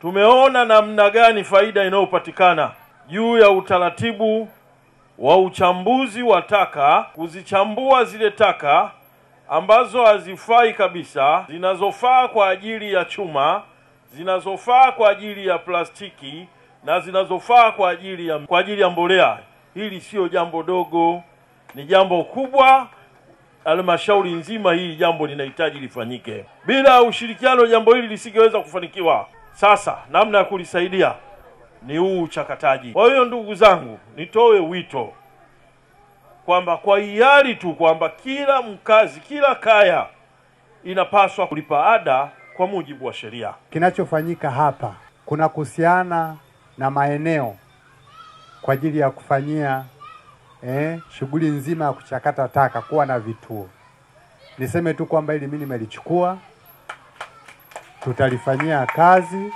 Tumeona namna gani faida inayopatikana juu ya utaratibu wa uchambuzi wa taka, kuzichambua zile taka ambazo hazifai kabisa, zinazofaa kwa ajili ya chuma, zinazofaa kwa ajili ya plastiki na zinazofaa kwa ajili ya mbolea. Hili sio jambo dogo, ni jambo kubwa. Halmashauri nzima hii jambo linahitaji lifanyike. Bila ushirikiano jambo hili lisingeweza kufanikiwa. Sasa namna ya kulisaidia ni huu uchakataji. Kwa hiyo ndugu zangu, nitoe wito kwamba kwa hiari tu kwamba kila mkazi, kila kaya inapaswa kulipa ada kwa mujibu wa sheria. Kinachofanyika hapa kuna kuhusiana na maeneo kwa ajili ya kufanyia shughuli nzima ya kuchakata taka, kuwa na vituo. Niseme tu kwamba ili mimi nimelichukua, tutalifanyia kazi.